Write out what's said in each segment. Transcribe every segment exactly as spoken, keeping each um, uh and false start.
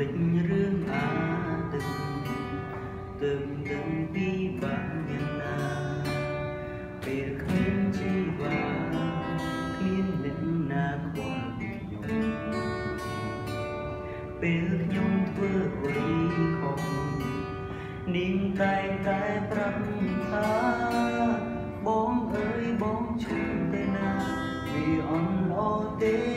lịch rương á từng từng từng đi vàng nhân na về khuyên chi vàng khuyên lính na qua nhung về nhung vừa với không nín tay tay bấm tha bóng ơi bóng chung tên na vì on lo tê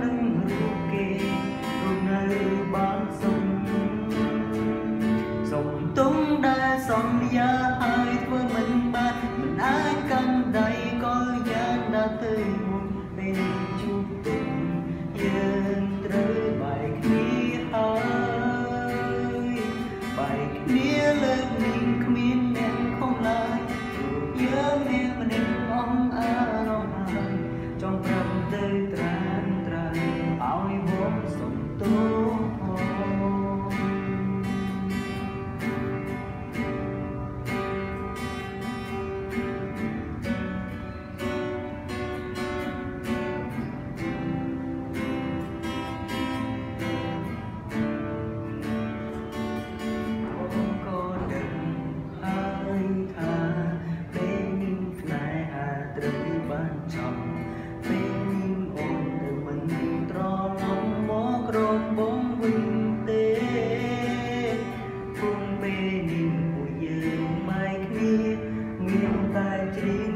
nâng hương kề cùng nơi bán sông sông tung đã sông giá ai với mình ba mình ai cần đây có giá đã tới một bên chút tình yên trời bài khí hơi bài khí lên mình không yên em không lại nhớ em mà nên mong ai trong lòng tơi tràn tràn áo vốn sống tốt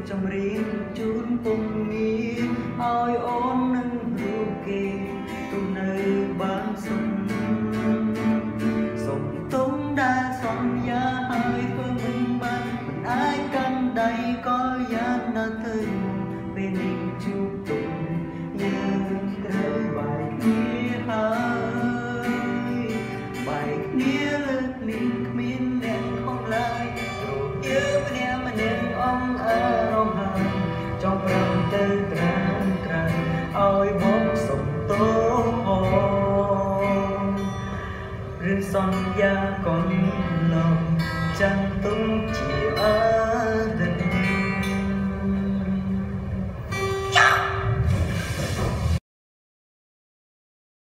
trong riêng chút cùng nghĩ ôi ôn nâng hương kỳ cùng nơi bán sông sông tống đã sông giá ai với mình ban mình ai căn đây có giá đã thời bên mình chúc tụng nhưng rơi bài kia hơi bài kia lực mình mình em không lại rồi nhớ bên em mà nên ông ơi trong lòng tê tràn tràn ôi bóng sông tố hồn rừng son da còn lòng chẳng tung